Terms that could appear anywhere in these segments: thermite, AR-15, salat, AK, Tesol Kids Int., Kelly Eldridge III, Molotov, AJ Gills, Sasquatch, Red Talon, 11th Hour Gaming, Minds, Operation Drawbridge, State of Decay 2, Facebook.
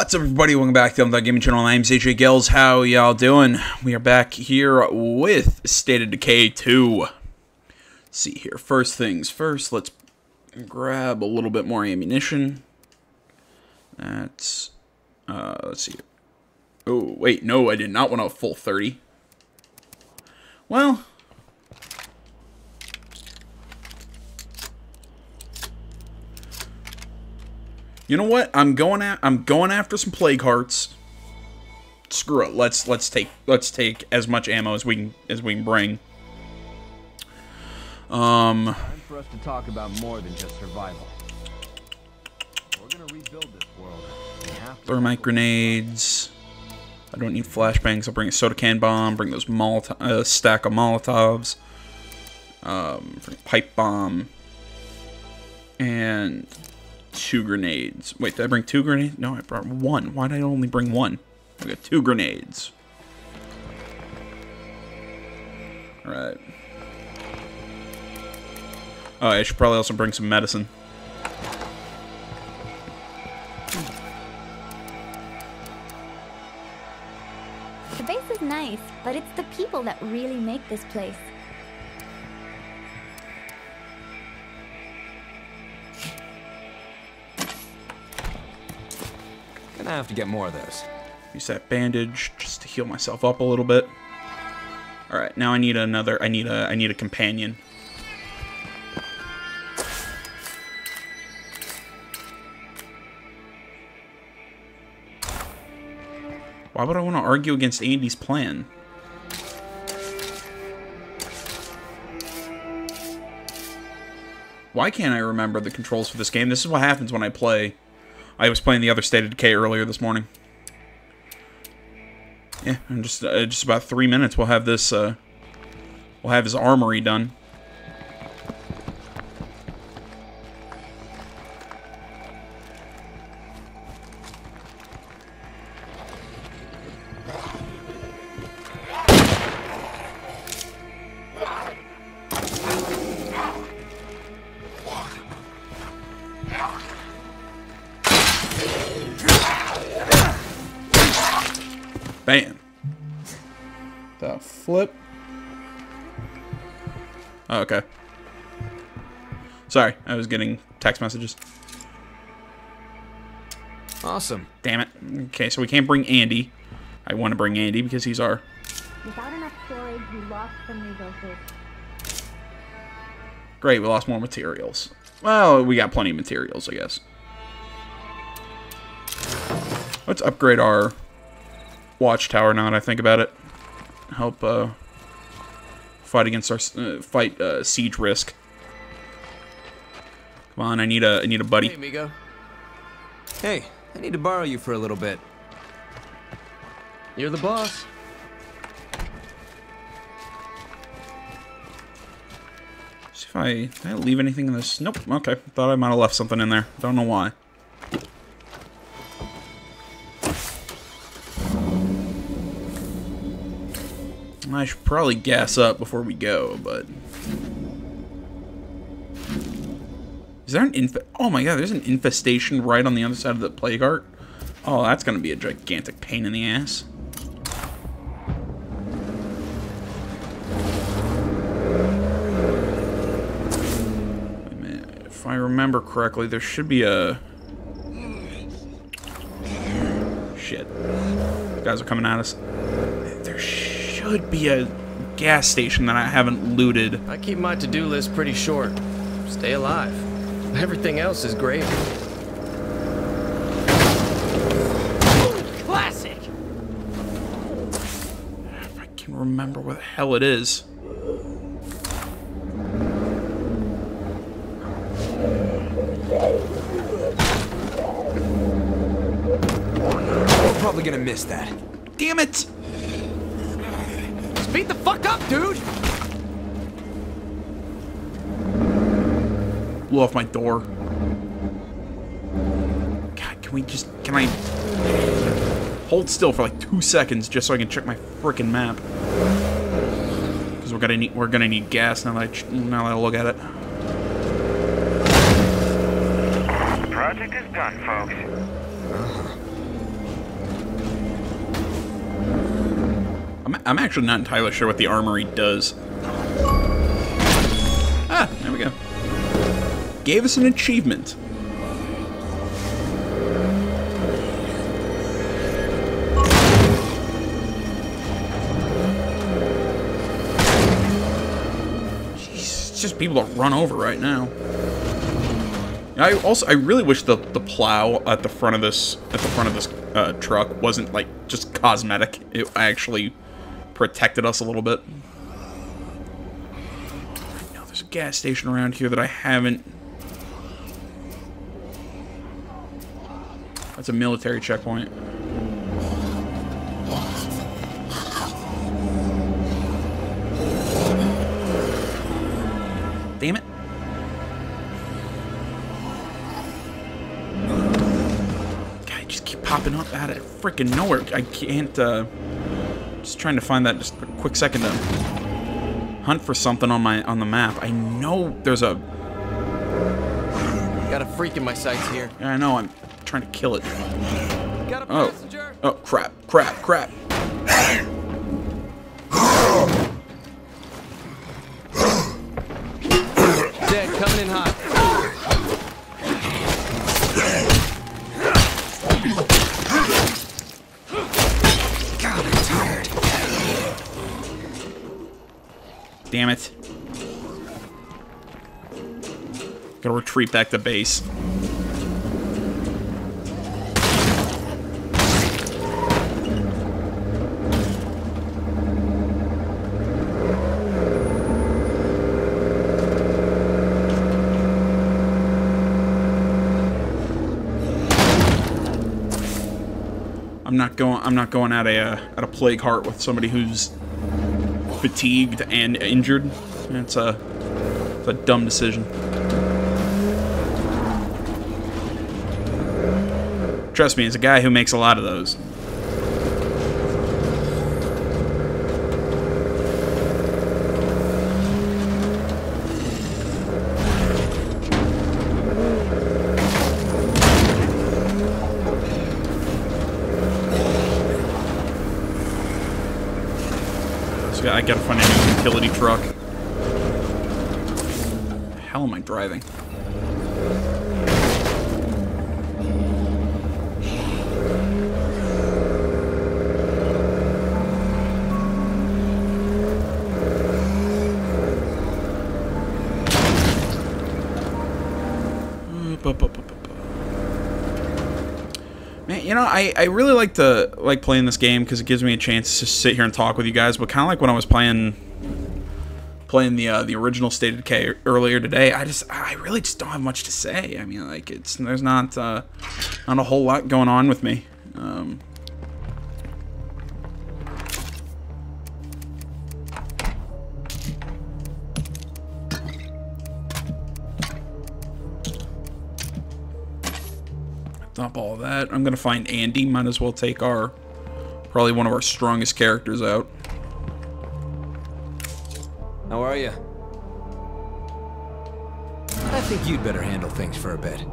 What's up, everybody? Welcome back to the 11th Hour Gaming channel. I'm AJ Gills. How y'all doing? We are back here with State of Decay 2. Let's see here. First things first, let's grab a little bit more ammunition. That's... let's see. Oh, wait. No, I did not want a full 30. Well... you know what? I'm going after some plague hearts. Screw it. Let's take as much ammo as we can bring. Time for us to talk about more than just survival. We're gonna rebuild this world. We have to thermite grenades. I don't need flashbangs. I'll bring a soda can bomb. Bring those stack of Molotovs. Bring a pipe bomb. And 2 grenades. Wait, did I bring 2 grenades? No, I brought 1. Why did I only bring 1? I got 2 grenades. Alright. Oh, I should probably also bring some medicine. The base is nice, but it's the people that really make this place. I have to get more of those. Use that bandage just to heal myself up a little bit. All right, now I need another. I need a companion. Why would I want to argue against Andy's plan? Why can't I remember the controls for this game? This is what happens when I play. I was playing the other State of Decay earlier this morning. Yeah, in just about 3 minutes we'll have this, we'll have his armory done. Bam. The flip. Oh, okay. Sorry, I was getting text messages. Awesome. Damn it. Okay, so we can't bring Andy. I want to bring Andy because he's our... without enough storage, we lost some resources. Great, we lost more materials. Well, we got plenty of materials, I guess. Let's upgrade our... watchtower now that I think about it. Help fight against our siege risk. Come on, I need a buddy. Hey, amigo. Hey, I need to borrow you for a little bit. You're the boss. See if did I leave anything in this. Nope. Okay, thought I might have left something in there. Don't know why. I should probably gas up before we go, but... is there an oh my god, there's an infestation right on the other side of the plague art? Oh, that's gonna be a gigantic pain in the ass. Wait a minute. If I remember correctly, there should be a... shit. You guys are coming at us. Could be a gas station that I haven't looted. I keep my to-do list pretty short. Stay alive. Everything else is gravy. Classic. If I can remember what the hell it is. We're probably gonna miss that. Damn it! Beat the fuck up, dude! Blew off my door. God, can I hold still for like 2 seconds just so I can check my frickin' map? Because we're gonna need gas now that I look at it. Project is done, folks. I'm actually not entirely sure what the armory does. Ah, there we go. Gave us an achievement. Jeez, it's just people to run over right now. I really wish the plow at the front of this truck wasn't like just cosmetic. It actually protected us a little bit. Now there's a gas station around here that I haven't. That's a military checkpoint. Damn it. Popping up out of freaking nowhere. I can't, just trying to find that just a quick second to hunt for something on the map. I know there's a... Got a freak in my sights here. I know, I'm trying to kill it. Got a passenger. Oh, crap, crap, crap. Dead, coming in hot. Damn it. Gotta retreat back to base. I'm not going at a plague heart with somebody who's fatigued and injured. It's a dumb decision. Trust me, it's a guy who makes a lot of those. I gotta find a new utility truck. What the hell am I driving? You know, I really like to playing this game because it gives me a chance to sit here and talk with you guys. But kind of like when I was playing the original State of Decay earlier today, I really just don't have much to say. I mean, like there's not a whole lot going on with me. Up all that. I'm gonna find Andy. Might as well take our probably one of our strongest characters out. How are you? I think you'd better handle things for a bit.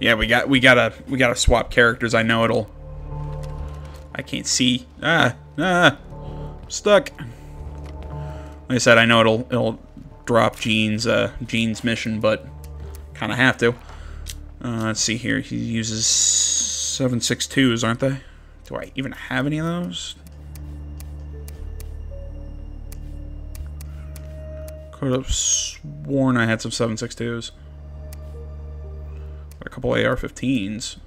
Yeah, we gotta swap characters. I know it'll. I can't see. I'm stuck. Like I said, I know it'll drop Gene's mission, but kind of have to. Let's see here. He uses 7.62s, aren't they? Do I even have any of those? Could have sworn I had some 7.62s. Got a couple AR-15s.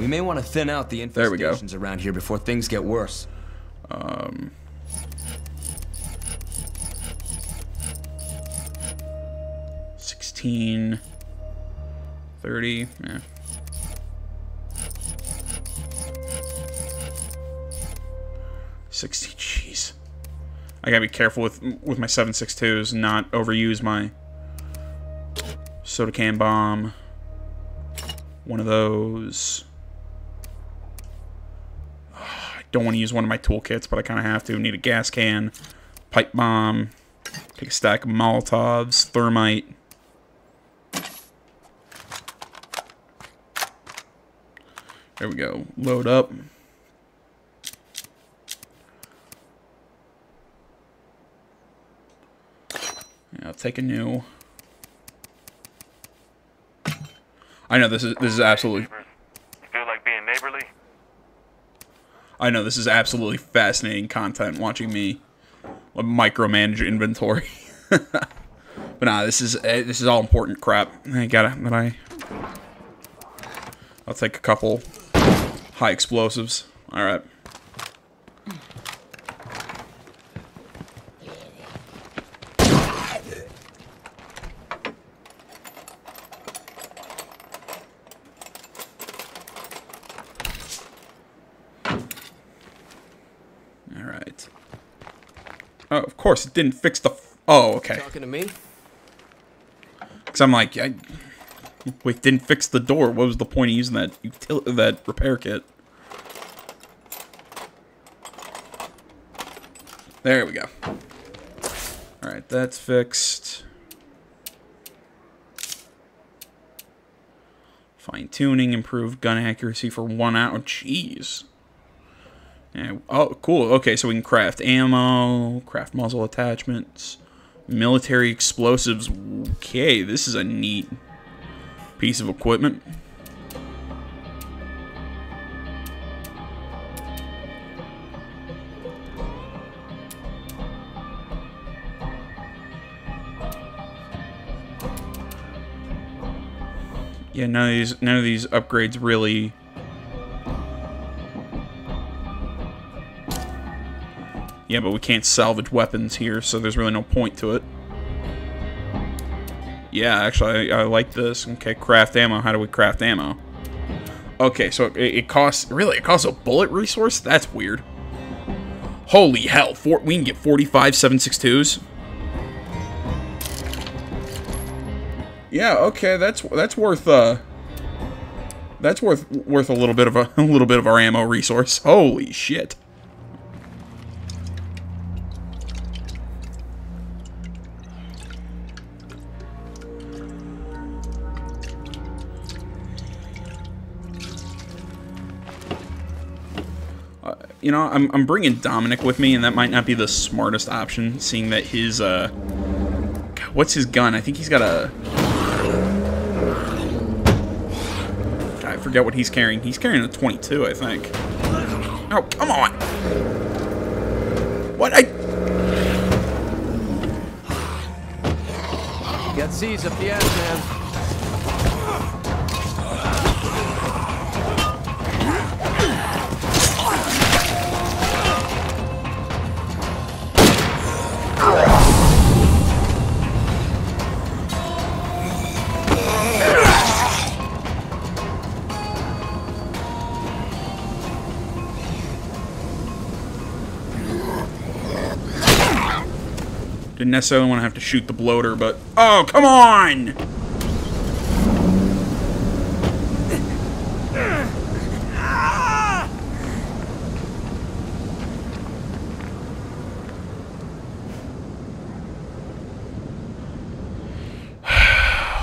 We may want to thin out the infestations around here before things get worse. Yeah. Jeez. I gotta be careful with my 7.62s and not overuse my soda can bomb. One of those. I don't want to use one of my toolkits, but I kind of have to. Need a gas can, pipe bomb, take a stack of Molotovs, thermite. There we go. Load up. I'll take a new. I know this is absolutely. You feel like being neighborly? I know this is absolutely fascinating content. Watching me micromanage inventory. But nah, this is all important crap. I got it. But I'll take a couple high explosives. All right. Oh, of course, it didn't fix the. Oh, okay. Talking to me? Because I'm like, wait, didn't fix the door. What was the point of using that that repair kit? There we go. All right, that's fixed. Fine tuning, improved gun accuracy for 1 hour. Jeez. Oh, cool. Okay, so we can craft ammo, craft muzzle attachments, military explosives. Okay, this is a neat piece of equipment. Yeah, none of these upgrades really . Yeah, but we can't salvage weapons here, so there's really no point to it. Yeah, actually, I like this. Okay, craft ammo. How do we craft ammo? Okay, so it costs... Really? It costs a bullet resource? That's weird. Holy hell. We can get 45 7.62s? Yeah, okay, that's worth... that's worth a little bit of our ammo resource. Holy shit. You know, I'm bringing Dominic with me, and that might not be the smartest option, seeing that his, God, what's his gun? I think he's got a... God, I forget what he's carrying. He's carrying a .22, I think. Oh, come on! What? Got C's up the ass, man. Didn't necessarily want to have to shoot the bloater, but... Oh, come on!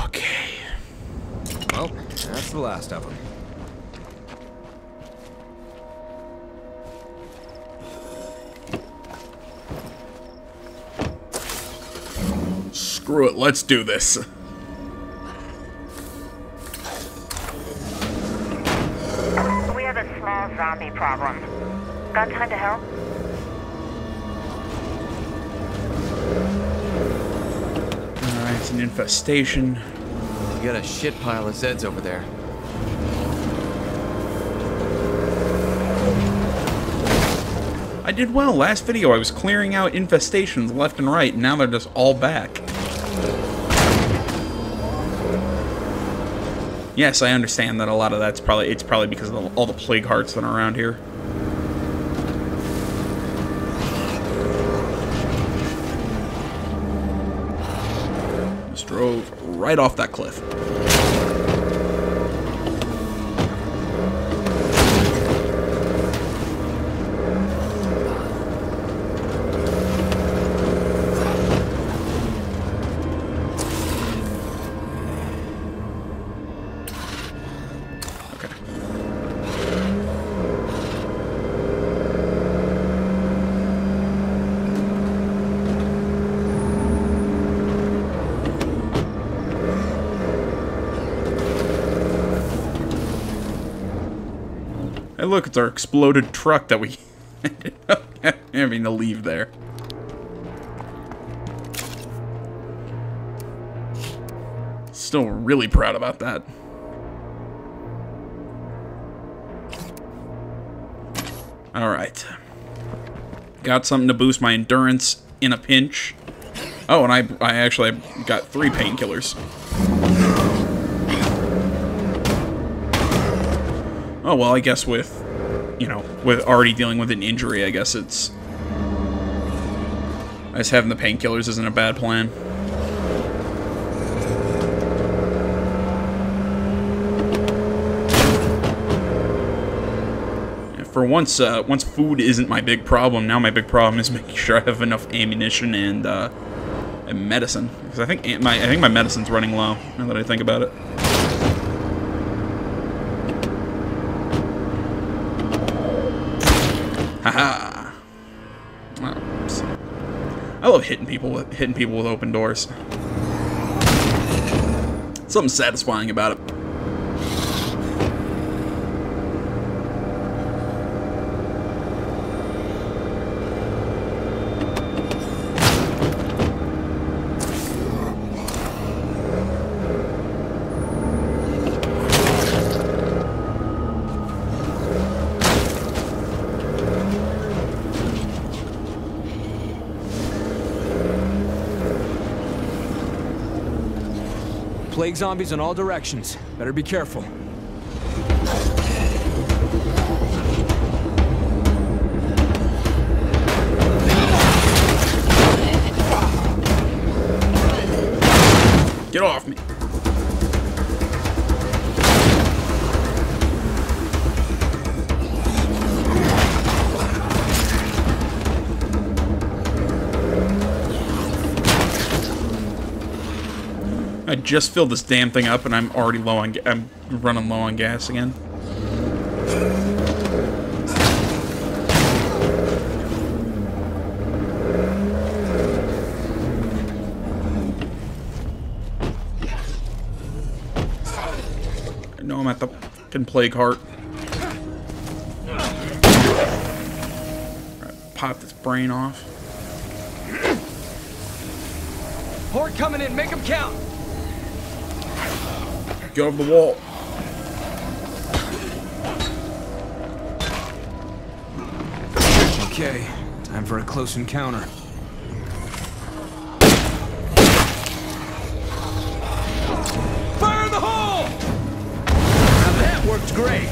Okay. Well, that's the last of them. Screw it, let's do this. We have a small zombie problem. Got time to help? Alright, it's an infestation. You got a shit pile of Zeds over there. I did well. Last video I was clearing out infestations left and right, and now they're just all back. Yes, I understand that a lot of that's probably... It's probably because of all the plague hearts that are around here. Just drove right off that cliff. Hey, look, it's our exploded truck that we ended up having to leave there. Still really proud about that. Alright. Got something to boost my endurance in a pinch. Oh, and I actually got 3 painkillers. Oh, well, I guess with, you know, with already dealing with an injury, I guess it's... I guess having the painkillers isn't a bad plan. For once, once food isn't my big problem. Now my big problem is making sure I have enough ammunition and medicine, because I think my medicine's running low. Now that I think about it. Haha! -ha. I love hitting people with open doors. Something satisfying about it. Plague zombies in all directions. Better be careful. Get off me. I just filled this damn thing up, and I'm already low on. I'm running low on gas again. I know I'm at the fucking plague heart. All right, pop this brain off. Horde coming in. Make them count. Get over the wall. Okay, time for a close encounter. Fire in the hole! Now that worked great.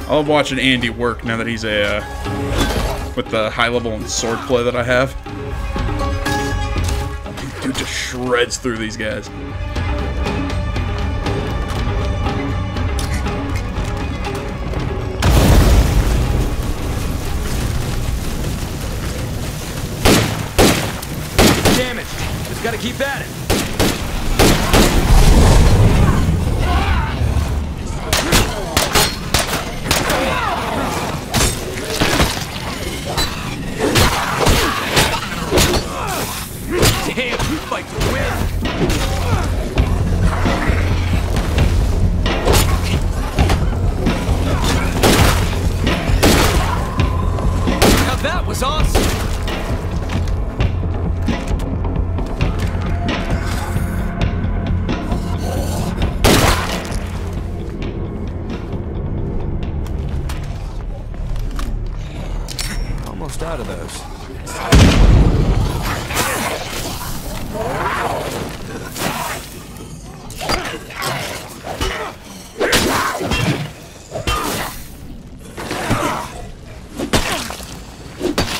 I love watching Andy work now that he's a with the high level and swordplay that I have. Dude just shreds through these guys. Damn it! Just gotta keep at it. Out of those.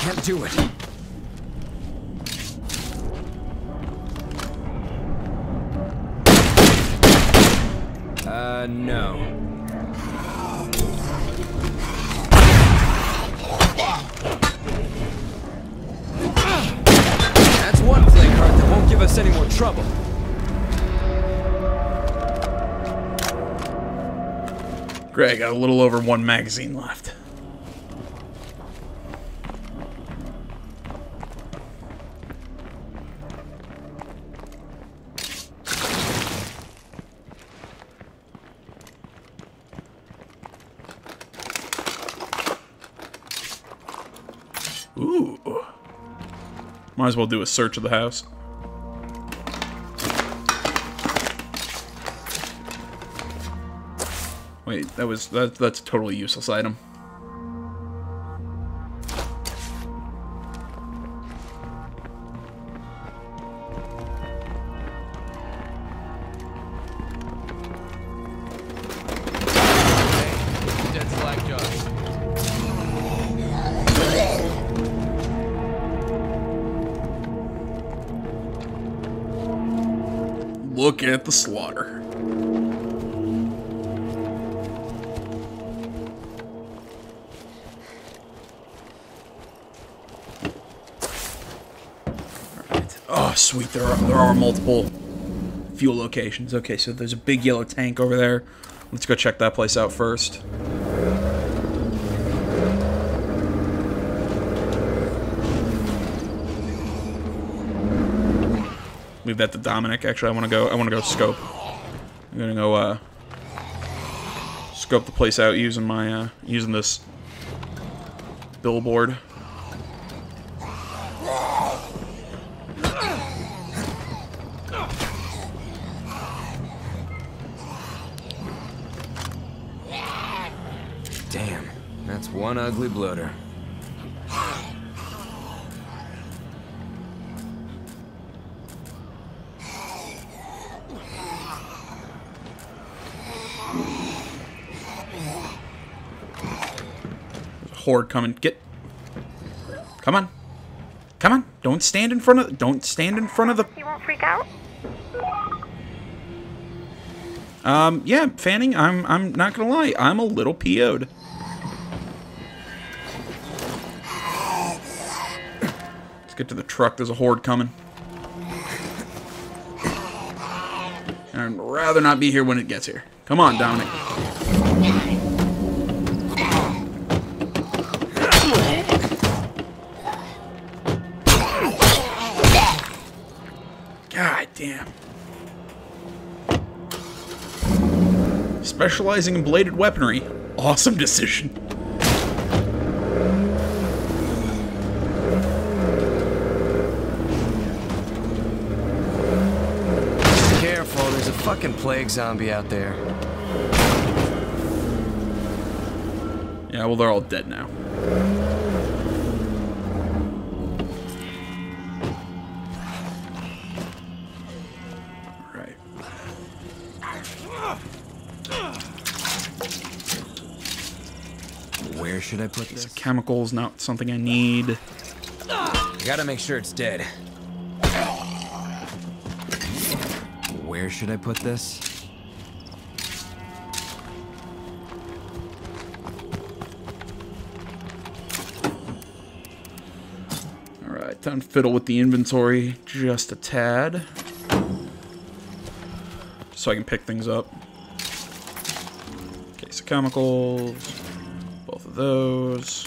Can't do it. No. That's one play card that won't give us any more trouble. Greg, got a little over one magazine left. Ooh. Might as well do a search of the house. Wait, that's a totally useless item. Look at the slaughter. Sweet, there are multiple fuel locations. Okay, so there's a big yellow tank over there. Let's go check that place out first. Leave that to Dominic. Actually, I wanna go scope. I'm gonna go scope the place out using my using this billboard. Damn, that's one ugly bloater. There's a horde coming. Come on. Come on. Don't stand in front of the You won't freak out? Yeah, Fanning, I'm not gonna lie, I'm a little PO'd. Let's get to the truck, there's a horde coming. I'd rather not be here when it gets here. Come on, Dominic. God damn. Specializing in bladed weaponry. Awesome decision. Careful, there's a fucking plague zombie out there. Yeah, well, they're all dead now. Where should I put this? Chemicals, not something I need. I gotta make sure it's dead. Where should I put this? Alright, time to fiddle with the inventory just a tad. So I can pick things up. Okay, so chemicals. Those.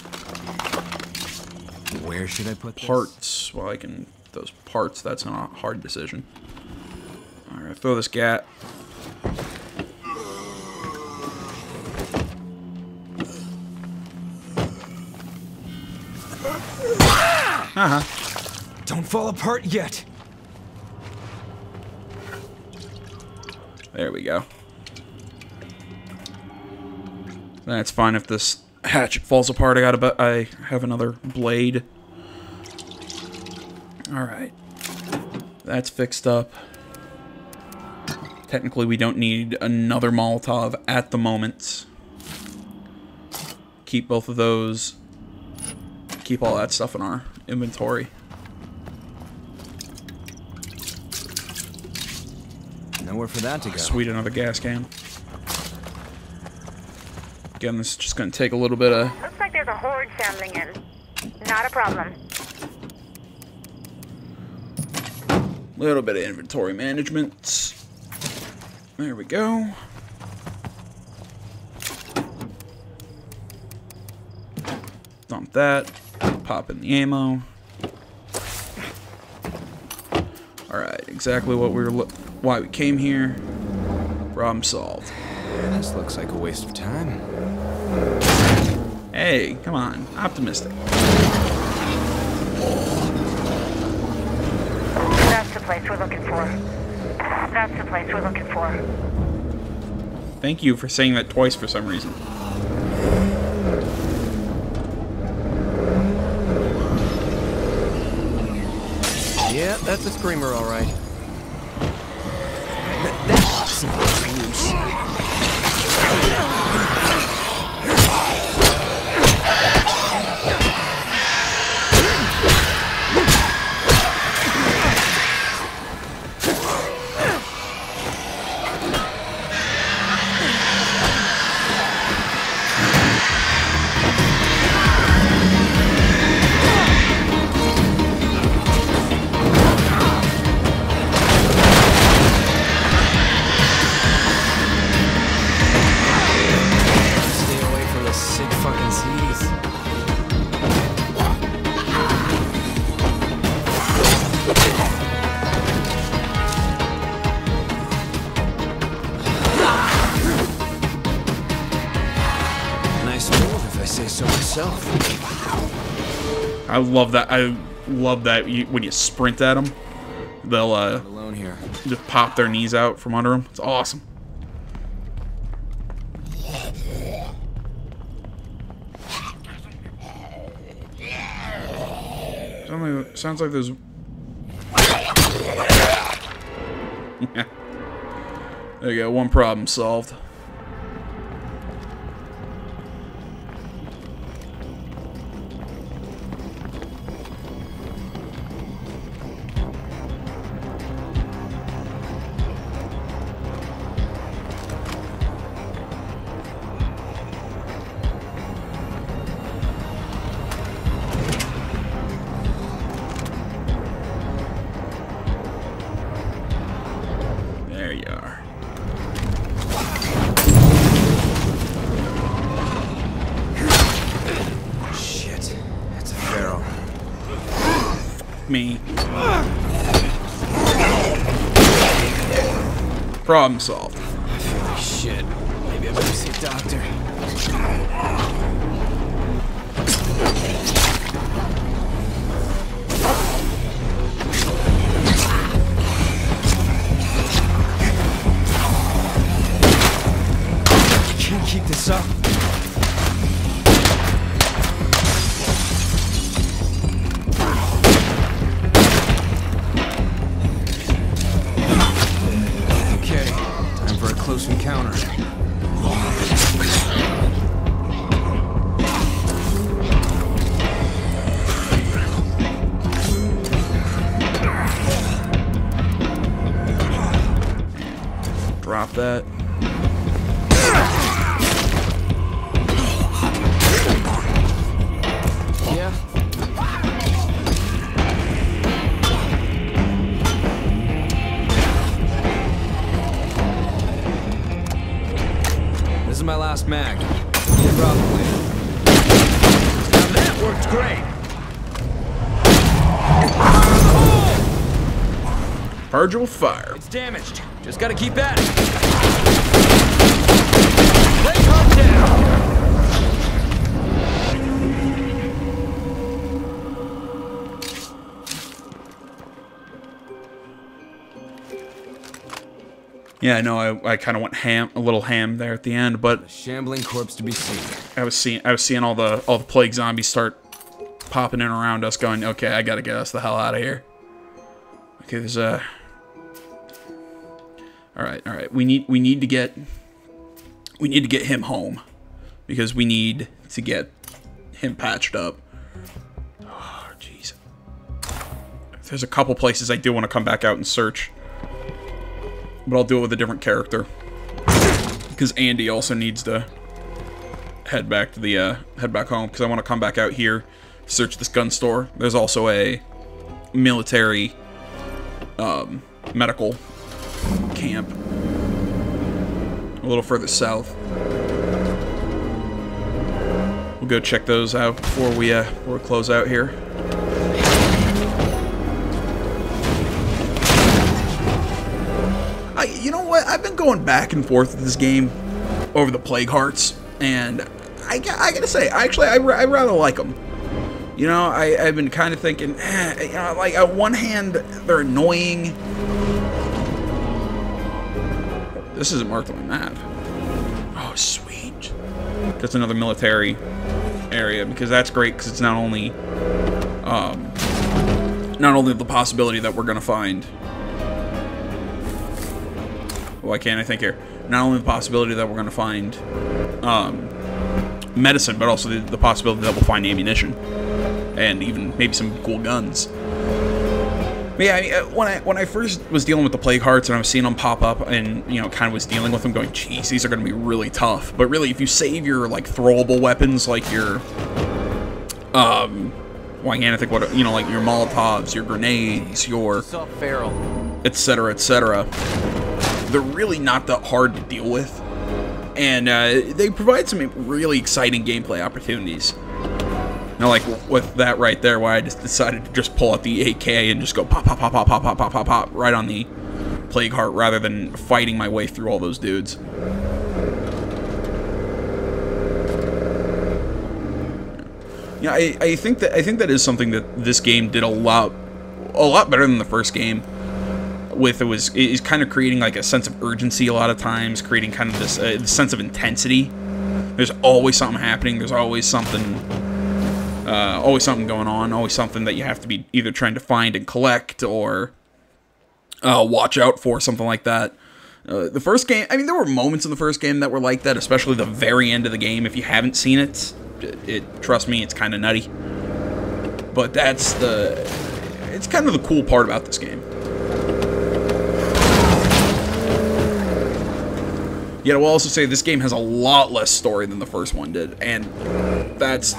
Where should I put parts? This? Well, I can those parts. That's not a hard decision. All right, throw this gat. Don't fall apart yet. There we go. That's fine if this hatchet falls apart. I have another blade. All right, that's fixed up. Technically, we don't need another Molotov at the moment. Keep both of those. Keep all that stuff in our inventory. Nowhere for that to go. Sweet, another gas can. shotgun. This is just going to take a little bit of... Looks like there's a horde shambling in. Not a problem. Little bit of inventory management. There we go. Dump that. Pop in the ammo. Alright, exactly what we were why we came here. Problem solved. This looks like a waste of time. Hey, come on. Optimistic. That's the place we're looking for. That's the place we're looking for. Thank you for saying that twice for some reason. Yeah, that's a screamer, all right. That's I love that. I love that when you sprint at them, they'll just pop their knees out from under them. It's awesome. Sounds like there's... There you go. One problem solved. Problem solved. Holy shit. Maybe I better see a doctor. I can't keep this up. Encounter. Drop that. Mag. Probably. Now that worked great. Oh! Purgeful fire. It's damaged. Just gotta keep at it. Lay on down. Yeah, I know. I kind of went ham, a little ham there at the end, but a shambling corpse to be seen. I was seeing all the plague zombies start popping in around us, going, "Okay, I gotta get us the hell out of here." Okay, there's a. All right. We need to get him home because we need to get him patched up. Oh, jeez. There's a couple places I do want to come back out and search. But I'll do it with a different character. Because Andy also needs to head back to the head back home, because I want to come back out here, search this gun store. There's also a military medical camp a little further south. We'll go check those out before we close out here. You know what? I've been going back and forth with this game over the Plague Hearts, and I gotta say, actually, I rather like them. You know, I've been kind of thinking, you know, like, on one hand, they're annoying. This isn't marked on the map. Oh, sweet. That's another military area, because that's great, because it's not only the possibility that we're gonna find... Why can't I think here? Not only the possibility that we're going to find medicine, but also the possibility that we'll find ammunition and even maybe some cool guns. But yeah, I mean, when I first was dealing with the Plague Hearts and I was seeing them pop up, and you know, kind of was dealing with them, going, "Geez, these are going to be really tough." But really, if you save your like throwable weapons, like your why can't I think what, you know, like your Molotovs, your grenades, your etc. etc. They're really not that hard to deal with, and they provide some really exciting gameplay opportunities. Now, like with that right there, why I just decided to just pull out the AK and just go pop, pop, pop, pop, pop, pop, pop, pop, pop, right on the Plague Heart, rather than fighting my way through all those dudes. Yeah, I think that is something that this game did a lot better than the first game. It was kind of creating like a sense of urgency a lot of times, creating kind of this sense of intensity. There's always something happening. There's always something going on. Always something that you have to be either trying to find and collect, or watch out for, something like that. The first game, I mean, there were moments in the first game that were like that, especially the very end of the game. If you haven't seen it, trust me, it's kind of nutty. But it's kind of the cool part about this game. Yet I will also say this game has a lot less story than the first one did, and that's...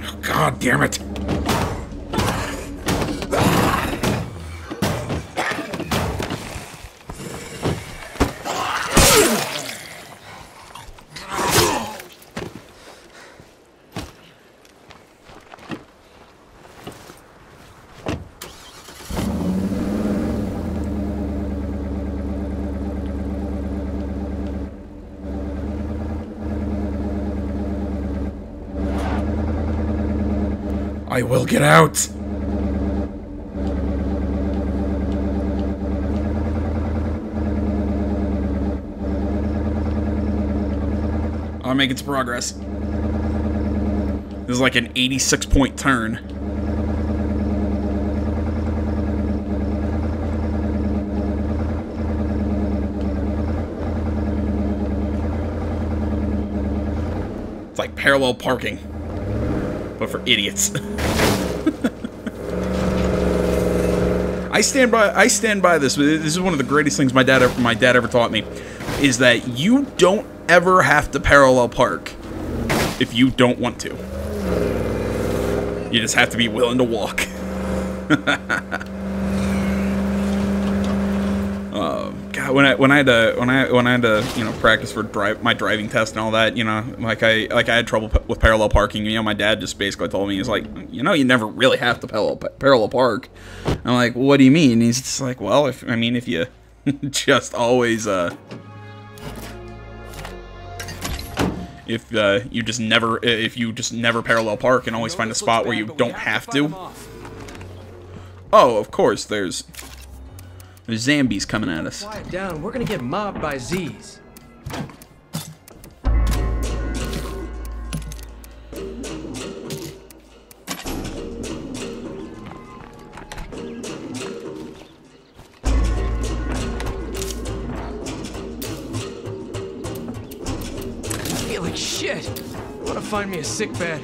Oh, God damn it. I will get out! I'm making some progress. This is like an 86-point turn. It's like parallel parking, but for idiots. I stand by this. This is one of the greatest things my dad ever taught me, is that you don't ever have to parallel park if you don't want to. You just have to be willing to walk. God, when I had to, you know, practice for my driving test and all that, you know, like I had trouble with parallel parking. You know, my dad just basically told me, he's like, you know, you never really have to parallel park. And I'm like, well, what do you mean? And he's just like, well, if you just always if you just never parallel park and always find a spot where you don't have to. Oh, of course, there's zombies coming at us. Quiet down. We're gonna get mobbed by Z's. Feel like shit. I wanna find me a sick bed.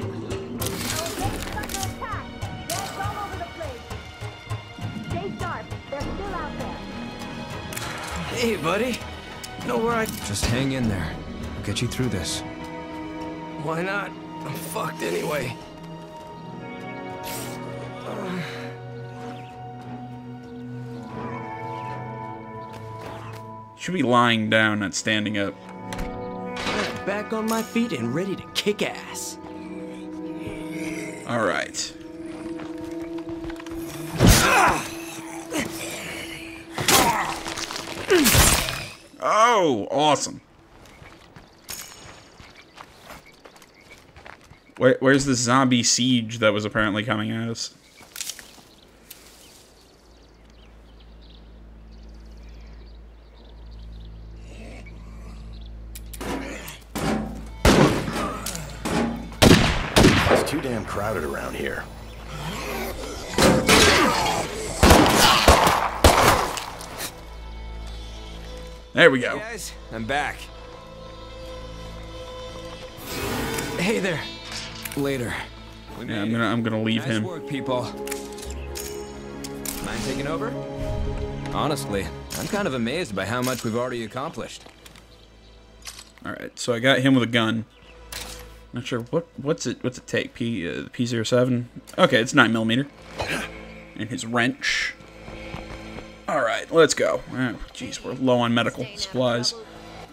They're still out. Hey, buddy. Know where I... Just hang in there. I'll get you through this. Why not? I'm fucked anyway. Should be lying down, not standing up. Back on my feet and ready to kick ass. All right. Oh, awesome. Where's the zombie siege that was apparently coming at us? It's too damn crowded around here. There we go. Hey guys, I'm back. Hey there. Later. Yeah, I'm gonna leave him. Nice work, people. Mind taking over? Honestly, I'm kind of amazed by how much we've already accomplished. All right, so I got him with a gun. Not sure what's it take? P07. Okay, it's 9mm. And his wrench. All right, let's go. Jeez, we're low on medical supplies.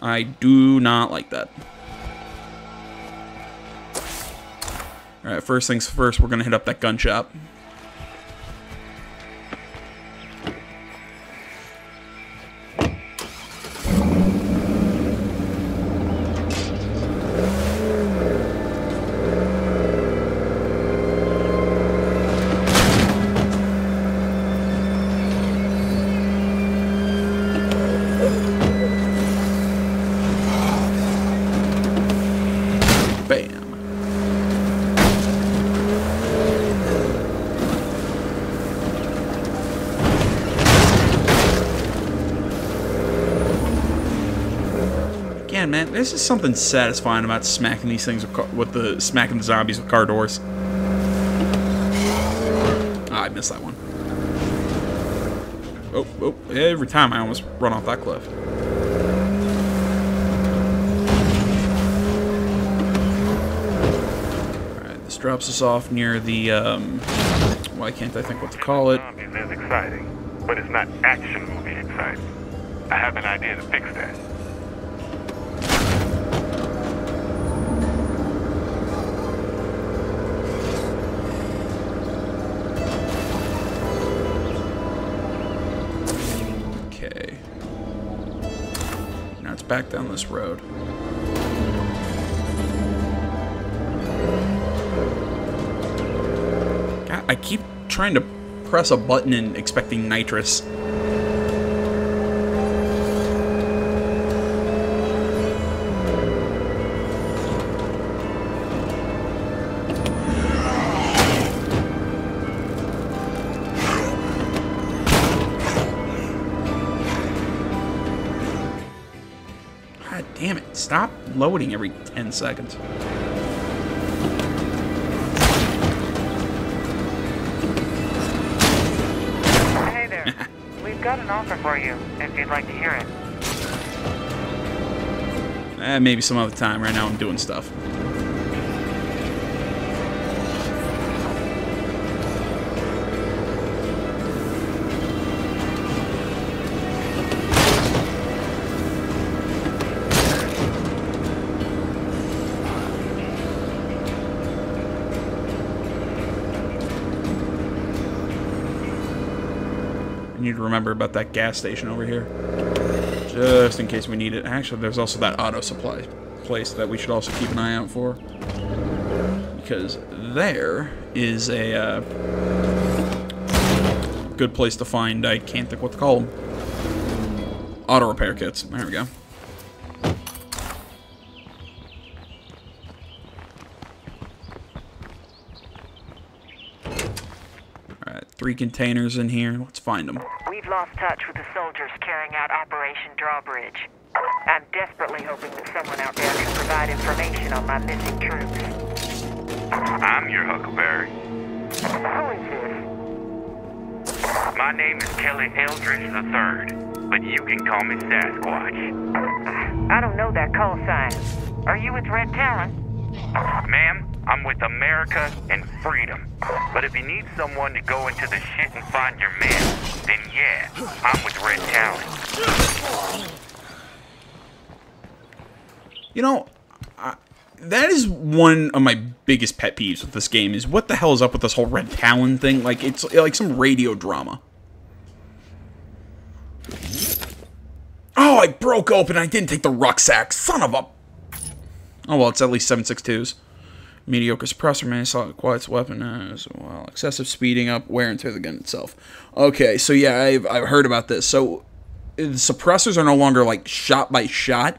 I do not like that. All right, first things first, we're going to hit up that gun shop. Man, there's just something satisfying about smacking these things smacking the zombies with car doors. Oh, I missed that one. Oh! Every time I almost run off that cliff. All right, this drops us off near the. Why can't I think what to call it? Zombies is exciting, but it's not action movie exciting. I have an idea to fix that. Back down this road. God, I keep trying to press a button and expecting nitrous. Stop loading every 10 seconds. Hey there. We've got an offer for you, if you'd like to hear it. Maybe some other time. Right now I'm doing stuff. To remember about that gas station over here, just in case we need it. Actually, there's also that auto supply place that we should also keep an eye out for, because there is a good place to find, I can't think what to call them, auto repair kits. There we go. Three containers in here. Let's find them. We've lost touch with the soldiers carrying out Operation Drawbridge. I'm desperately hoping that someone out there can provide information on my missing troops. I'm your Huckleberry. Who is this? My name is Kelly Eldridge III, but you can call me Sasquatch. I don't know that call sign. Are you with Red Talon? Ma'am, I'm with America and freedom. But if you need someone to go into the shit and find your man, then yeah, I'm with Red Talon. You know, that is one of my biggest pet peeves with this game, is what the hell is up with this whole Red Talon thing? Like, it's like some radio drama. Oh, I broke open and I didn't take the rucksack. Son of a... Oh, well, it's at least 7.62s. Mediocre suppressor, man. Solid quiets weapon as well. Excessive speeding up, wear and tear the gun itself. Okay, so yeah, I've heard about this. So, suppressors are no longer, like, shot by shot.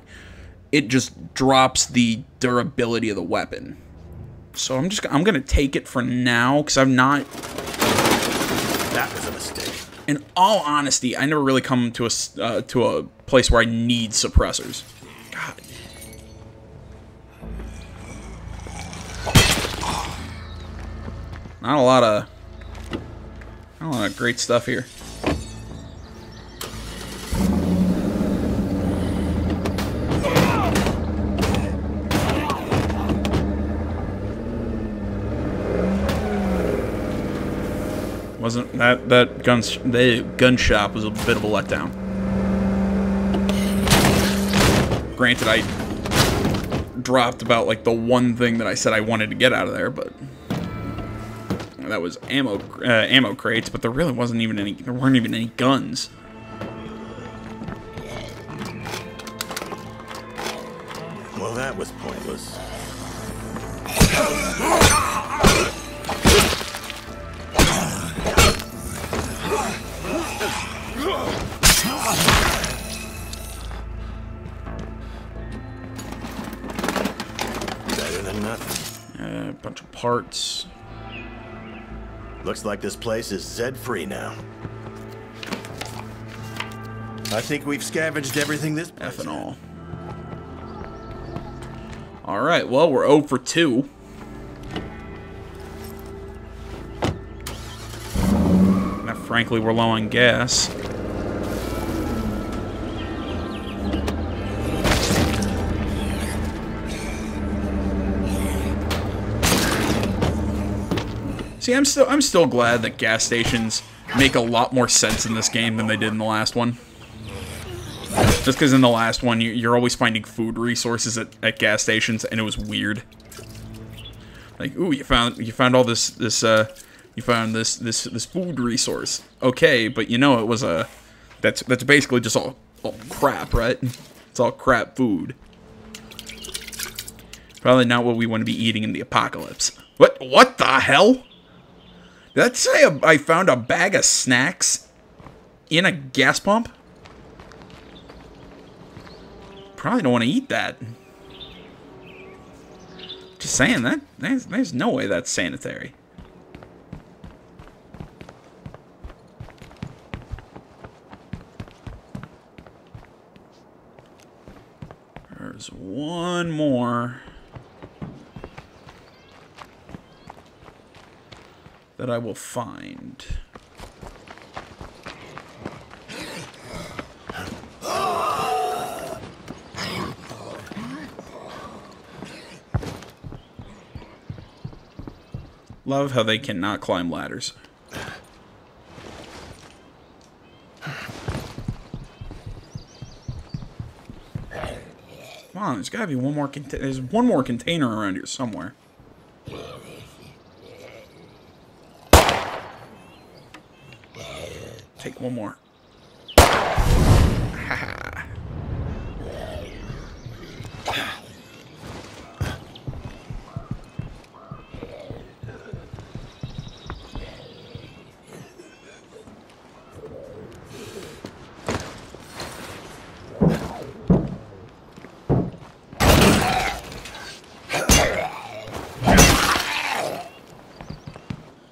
It just drops the durability of the weapon. So I'm gonna take it for now, because I'm not... That was a mistake. In all honesty, I never really come to a place where I need suppressors. God. Not a lot of great stuff here. Wasn't that gun shop was a bit of a letdown. Granted, I dropped about like the one thing that I said I wanted to get out of there, but that was ammo crates. But there really wasn't even any. There weren't even any guns. Well, that was pointless. Bunch of parts. Looks like this place is Zed-free now. I think we've scavenged everything this place. Ethanol. All right. Well, we're 0 for 2. Now, frankly, we're low on gas. See, I'm still glad that gas stations make a lot more sense in this game than they did in the last one. Just because in the last one, you're always finding food resources at gas stations, and it was weird. Like, ooh, you found all this food resource. Okay, but you know it was a that's basically just all crap, right? It's all crap food. Probably not what we want to be eating in the apocalypse. What the hell? Did that say I found a bag of snacks in a gas pump? Probably don't want to eat that. Just saying, that there's no way that's sanitary. There's one more that I will find. Love how they cannot climb ladders. Come on, there's gotta be one more container around here somewhere. Take one more.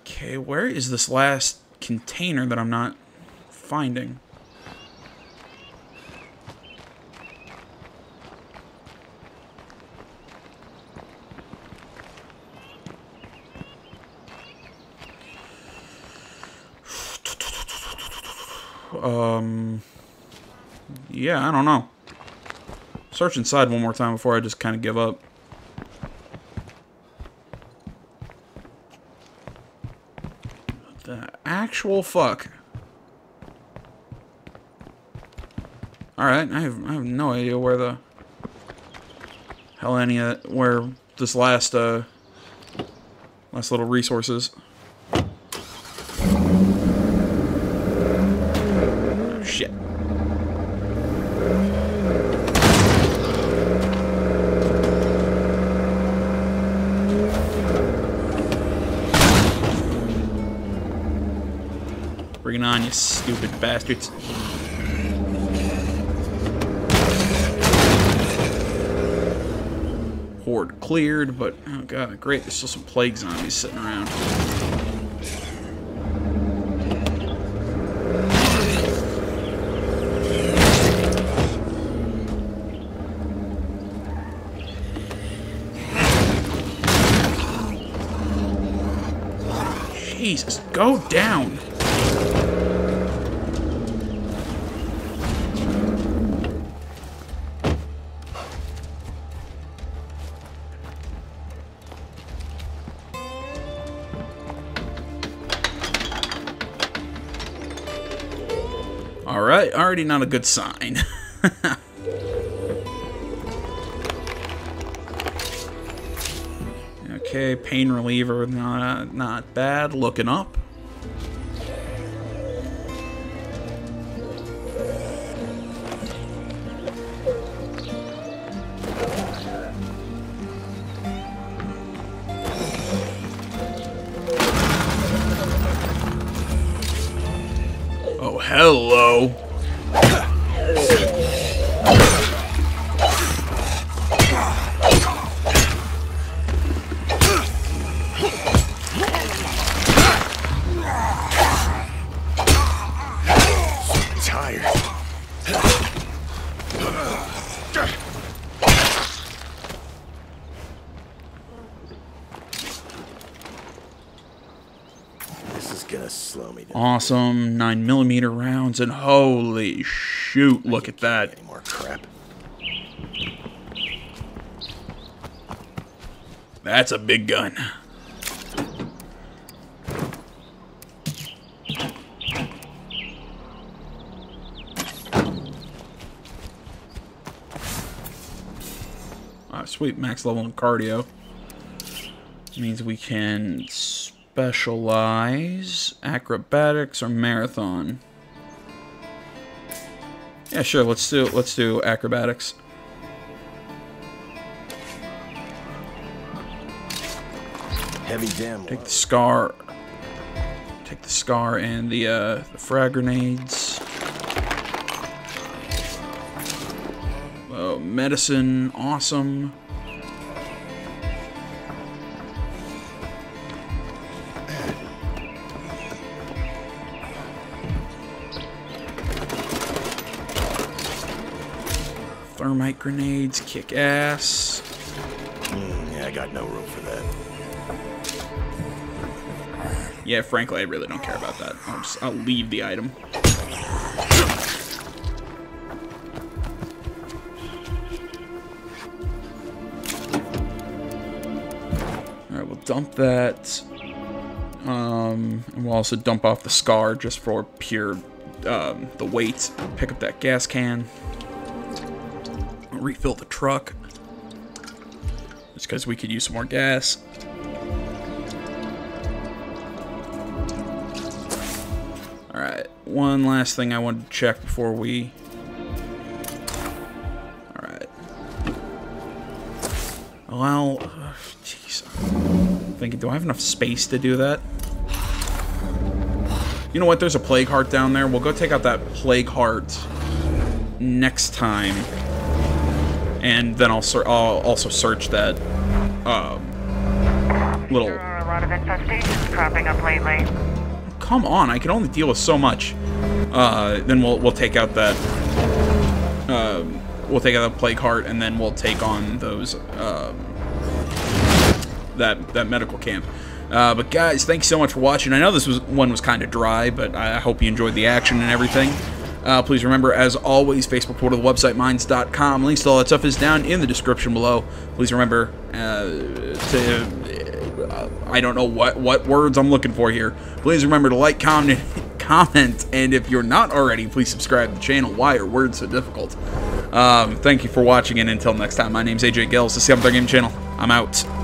Okay, where is this last container that I'm not finding? yeah, I don't know. Search inside one more time before I just kind of give up. What the actual fuck? Alright, I have no idea where the hell any of that, where this last little resource is. Oh, shit. Bring it on, you stupid bastards. Horde cleared, but oh god, great, there's still some plague zombies sitting around. Jesus, go down! Alright, already not a good sign. Okay, pain reliever, not bad. Looking up. Oh, hello. Awesome 9mm rounds, and holy shoot, look at that. Any more crap. That's a big gun. Sweet, max level in cardio. Means we can specialize acrobatics or marathon. Yeah, sure, let's do acrobatics. Heavy damage. Take the scar. Take the scar and the frag grenades. Oh, medicine, awesome. Thermite grenades, kick ass. Yeah, I got no room for that. Yeah, frankly, I really don't care about that. I'll leave the item. All right, we'll dump that. And we'll also dump off the scar just for pure the weight. Pick up that gas can. Refill the truck just because we could use some more gas. Alright, one last thing I wanted to check before we... Alright. Well, jeez. I'm thinking, do I have enough space to do that? You know what, there's a plague heart down there. We'll go take out that plague heart next time. And then I'll also search that little... There are a lot of infestations cropping up lately. Come on, I can only deal with so much. Then we'll take out that plague heart, and then we'll take on those that medical camp. But guys, thanks so much for watching. I know this one was kind of dry, but I hope you enjoyed the action and everything. Please remember, as always, Facebook portal, the website, minds.com. Links to all that stuff is down in the description below. Please remember I don't know what words I'm looking for here. Please remember to like, comment, and if you're not already, please subscribe to the channel. Why are words so difficult? Thank you for watching, and until next time, my name's AJ Gills. This is the 11th Hour Gaming channel. I'm out.